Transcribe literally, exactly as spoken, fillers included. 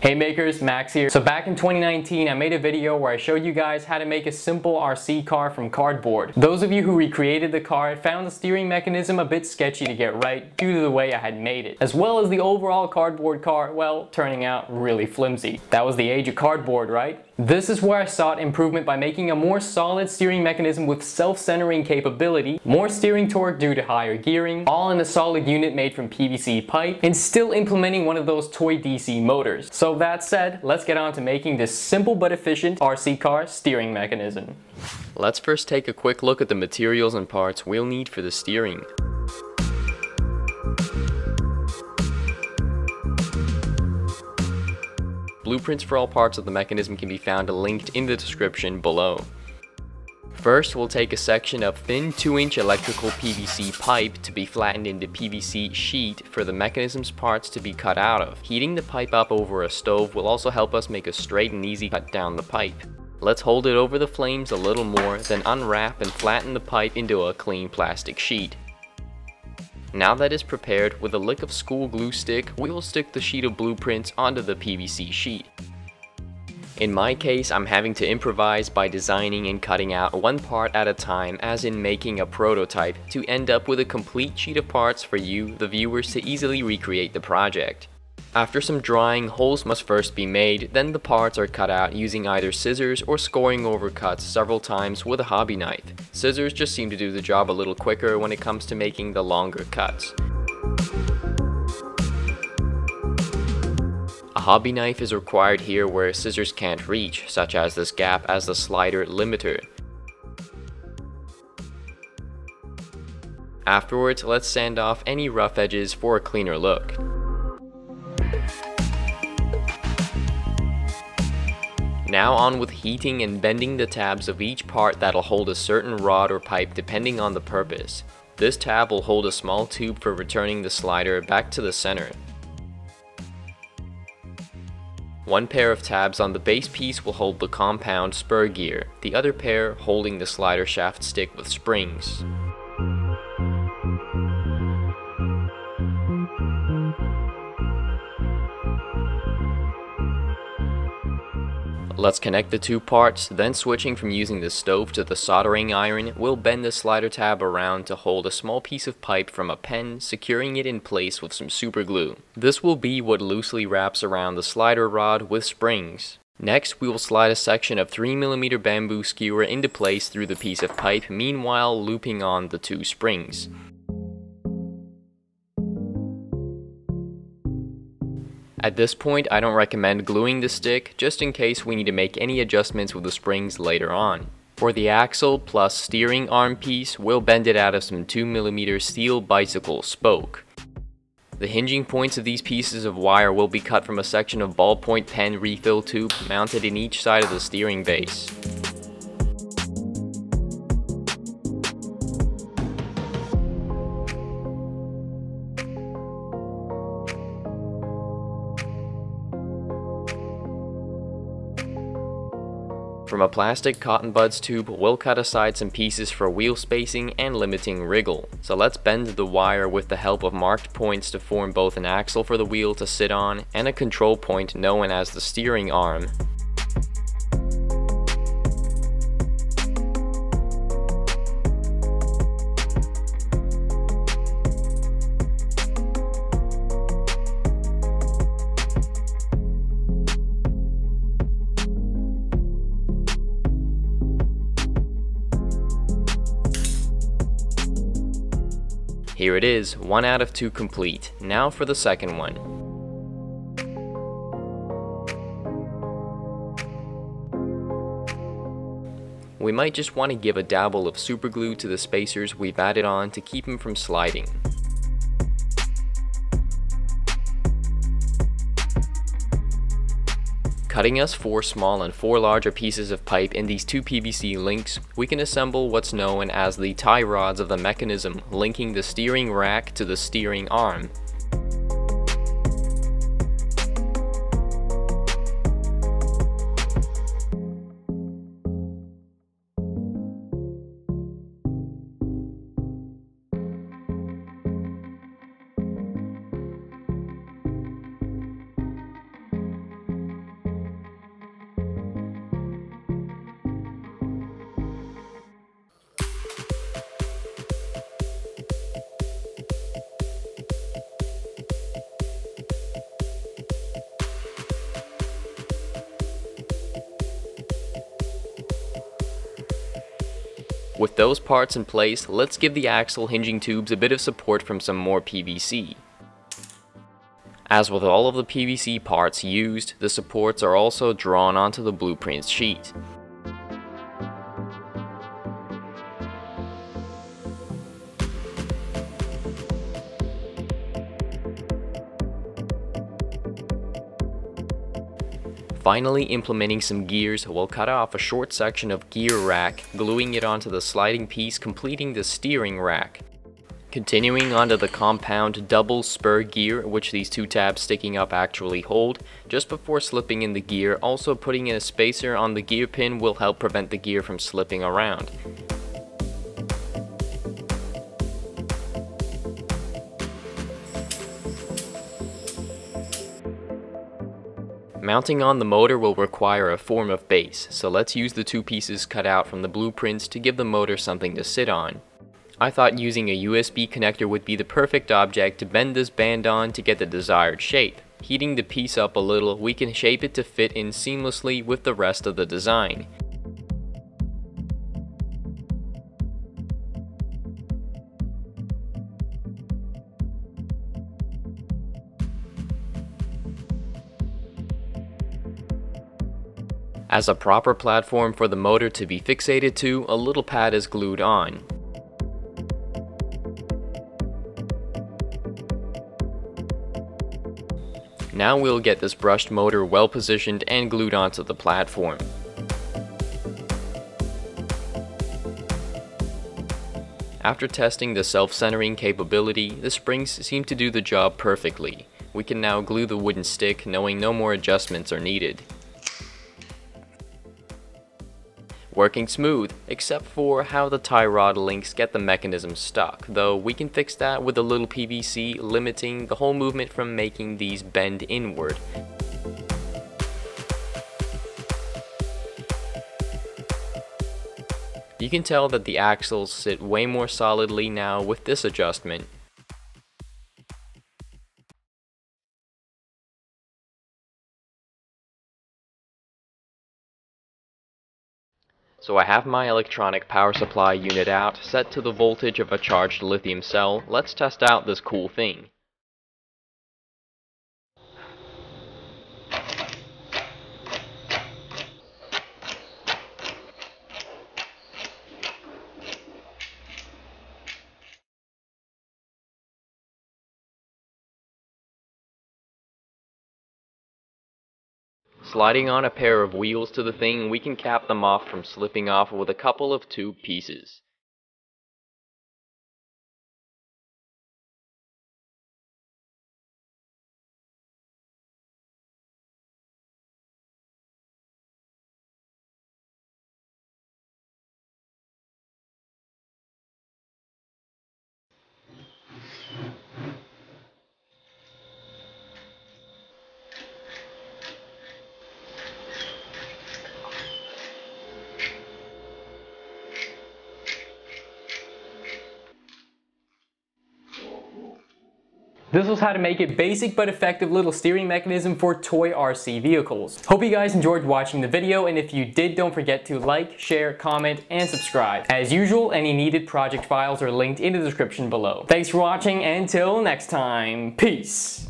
Hey makers, Max here. So back in twenty nineteen, I made a video where I showed you guys how to make a simple R C car from cardboard. Those of you who recreated the car found the steering mechanism a bit sketchy to get right due to the way I had made it, as well as the overall cardboard car, well, turning out really flimsy. That was the age of cardboard, right? This is where I sought improvement by making a more solid steering mechanism with self-centering capability, more steering torque due to higher gearing, all in a solid unit made from P V C pipe, and still implementing one of those toy D C motors. So So that said, let's get on to making this simple but efficient R C car steering mechanism. Let's first take a quick look at the materials and parts we'll need for the steering. Blueprints for all parts of the mechanism can be found linked in the description below. First, we'll take a section of thin two inch electrical P V C pipe to be flattened into P V C sheet for the mechanism's parts to be cut out of. Heating the pipe up over a stove will also help us make a straight and easy cut down the pipe. Let's hold it over the flames a little more, then unwrap and flatten the pipe into a clean plastic sheet. Now that is prepared, with a lick of school glue stick, we will stick the sheet of blueprints onto the P V C sheet. In my case, I'm having to improvise by designing and cutting out one part at a time, as in making a prototype, to end up with a complete sheet of parts for you, the viewers, to easily recreate the project. After some drawing, holes must first be made, then the parts are cut out using either scissors or scoring over cuts several times with a hobby knife. Scissors just seem to do the job a little quicker when it comes to making the longer cuts. A hobby knife is required here where scissors can't reach, such as this gap as the slider limiter. Afterwards, let's sand off any rough edges for a cleaner look. Now on with heating and bending the tabs of each part that'll hold a certain rod or pipe depending on the purpose. This tab will hold a small tube for returning the slider back to the center. One pair of tabs on the base piece will hold the compound spur gear, the other pair holding the slider shaft stick with springs. Let's connect the two parts, then switching from using the stove to the soldering iron, we'll bend the slider tab around to hold a small piece of pipe from a pen, securing it in place with some super glue. This will be what loosely wraps around the slider rod with springs. Next, we will slide a section of three millimeter bamboo skewer into place through the piece of pipe, meanwhile looping on the two springs. At this point, I don't recommend gluing the stick, just in case we need to make any adjustments with the springs later on. For the axle plus steering arm piece, we'll bend it out of some two millimeter steel bicycle spoke. The hinging points of these pieces of wire will be cut from a section of ballpoint pen refill tube mounted in each side of the steering base. From a plastic cotton buds tube, we'll cut aside some pieces for wheel spacing and limiting wriggle. So let's bend the wire with the help of marked points to form both an axle for the wheel to sit on and a control point known as the steering arm. Here it is, one out of two complete. Now for the second one. We might just want to give a dabble of superglue to the spacers we've added on to keep them from sliding. Cutting us four small and four larger pieces of pipe in these two P V C links, we can assemble what's known as the tie rods of the mechanism, linking the steering rack to the steering arm. With those parts in place, let's give the axle hinging tubes a bit of support from some more P V C. As with all of the P V C parts used, the supports are also drawn onto the blueprint sheet. Finally, implementing some gears, we'll cut off a short section of gear rack, gluing it onto the sliding piece, completing the steering rack. Continuing onto the compound double spur gear, which these two tabs sticking up actually hold, just before slipping in the gear, also putting in a spacer on the gear pin will help prevent the gear from slipping around. Mounting on the motor will require a form of base, so let's use the two pieces cut out from the blueprints to give the motor something to sit on. I thought using a U S B connector would be the perfect object to bend this band on to get the desired shape. Heating the piece up a little, we can shape it to fit in seamlessly with the rest of the design. As a proper platform for the motor to be fixated to, a little pad is glued on. Now we'll get this brushed motor well positioned and glued onto the platform. After testing the self-centering capability, the springs seem to do the job perfectly. We can now glue the wooden stick, knowing no more adjustments are needed. Working smooth, except for how the tie rod links get the mechanism stuck, though we can fix that with a little P V C, limiting the whole movement from making these bend inward. You can tell that the axles sit way more solidly now with this adjustment. So I have my electronic power supply unit out, set to the voltage of a charged lithium cell. Let's test out this cool thing. Sliding on a pair of wheels to the thing, we can cap them off from slipping off with a couple of tube pieces. This was how to make a basic but effective little steering mechanism for toy R C vehicles. Hope you guys enjoyed watching the video, and if you did, don't forget to like, share, comment, and subscribe. As usual, any needed project files are linked in the description below. Thanks for watching, and till next time, peace!